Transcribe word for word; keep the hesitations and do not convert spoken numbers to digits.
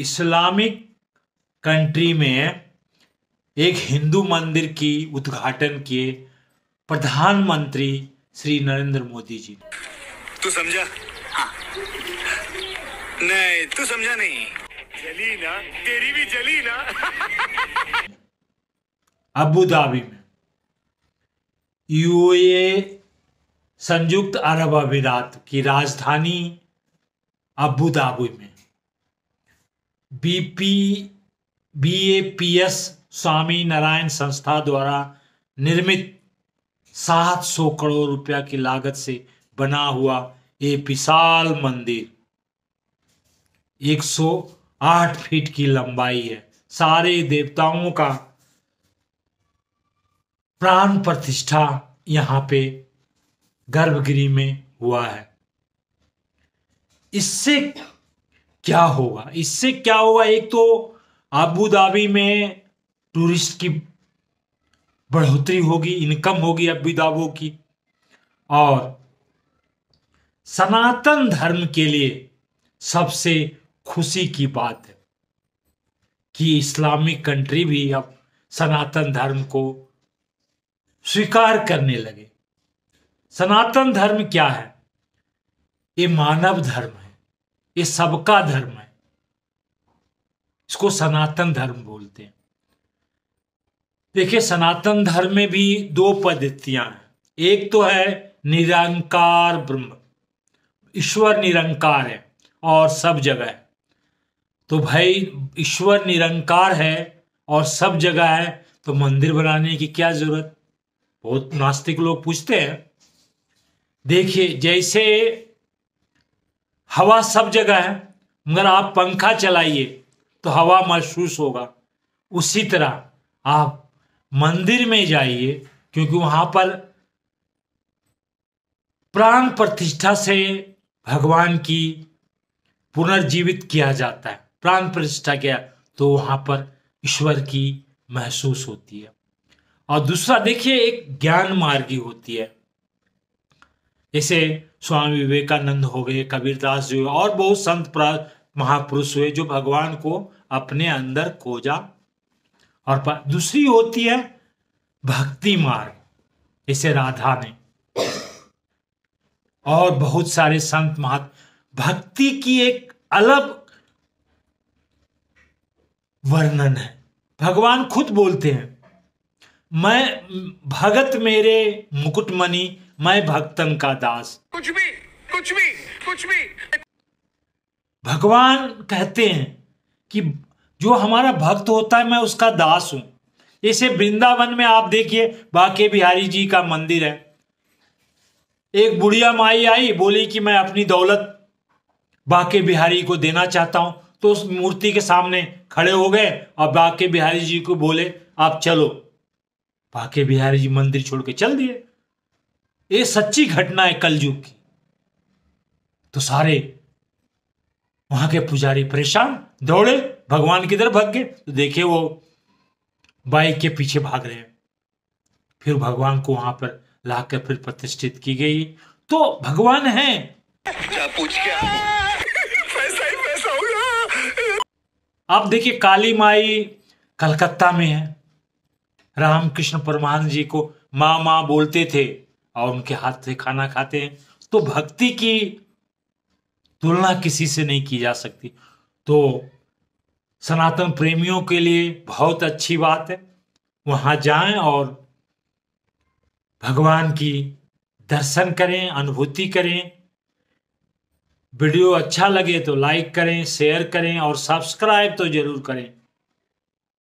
Islamic country में एक हिंदू मंदिर की उद्घाटन किए प्रधानमंत्री श्री नरेंद्र मोदी जी। तू समझा? हाँ। नहीं, तू समझा नहीं। जली ना, तेरी भी जली ना। अबू धाबी में यूएई संयुक्त अरब अमीरात की राजधानी अबू धाबी में बीपीएपीएस स्वामी नारायण संस्था द्वारा निर्मित सात सौ करोड़ रुपया की लागत से बना हुआ ये विशाल मंदिर एक सौ आठ फीट की लंबाई है। सारे देवताओं का प्राण प्रतिष्ठा यहाँ पे गर्भगृह में हुआ है। इससे क्या होगा? इससे क्या होगा? एक तो अबू धाबी में टूरिस्ट की बढ़ोतरी होगी, इनकम होगी अबू धाबी की, और सनातन धर्म के लिए सबसे खुशी की बात है कि इस्लामिक कंट्री भी अब सनातन धर्म को स्वीकार करने लगे। सनातन धर्म क्या है? ये मानव धर्म है, ये सबका धर्म है, इसको सनातन धर्म बोलते हैं। देखिए, सनातन धर्म में भी दो पद्धतियां हैं। एक तो है निरंकार ब्रह्म, ईश्वर निरंकार है और सब जगह है। तो भाई ईश्वर निरंकार है और सब जगह है, तो मंदिर बनाने की क्या जरूरत? बहुत नास्तिक लोग पूछते हैं। देखिए, जैसे हवा सब जगह है, मगर आप पंखा चलाइए तो हवा महसूस होगा, उसी तरह आप मंदिर में जाइए, क्योंकि वहां पर प्राण प्रतिष्ठा से भगवान की पुनर्जीवित किया जाता है। प्राण प्रतिष्ठा किया तो वहां पर ईश्वर की महसूस होती है। और दूसरा देखिए, एक ज्ञान मार्गी होती है, जैसे स्वामी विवेकानंद हो गए, कबीरदास जी और बहुत संत महापुरुष हुए जो भगवान को अपने अंदर खोजा। और दूसरी होती है भक्ति मार्ग, जैसे राधा ने और बहुत सारे संत महात। भक्ति की एक अलग वर्णन है। भगवान खुद बोलते हैं, मैं भगत मेरे मुकुटमणि, मैं भक्तन का दास। कुछ भी कुछ भी कुछ भी भगवान कहते हैं कि जो हमारा भक्त होता है मैं उसका दास हूं। जैसे वृंदावन में आप देखिए, बाके बिहारी जी का मंदिर है। एक बुढ़िया माई आई, बोली कि मैं अपनी दौलत बाके बिहारी को देना चाहता हूं, तो उस मूर्ति के सामने खड़े हो गए और बाके बिहारी जी को बोले आप चलो। बाके बिहारी जी मंदिर छोड़ के चल दिए। ये सच्ची घटना है कलयुग की। तो सारे वहां के पुजारी परेशान, दौड़े, भगवान की तरफ भाग गए, तो देखे वो बाइक के पीछे भाग रहे हैं। फिर भगवान को वहां पर लाकर फिर प्रतिष्ठित की गई। तो भगवान है, पूछ क्या? पैसा ही पैसा होगा। आप देखिए, काली माई कलकत्ता में है। रामकृष्ण परमानंद जी को माँ माँ बोलते थे और उनके हाथ से खाना खाते हैं। तो भक्ति की तुलना किसी से नहीं की जा सकती। तो सनातन प्रेमियों के लिए बहुत अच्छी बात है, वहां जाएं और भगवान की दर्शन करें, अनुभूति करें। वीडियो अच्छा लगे तो लाइक करें, शेयर करें और सब्सक्राइब तो जरूर करें।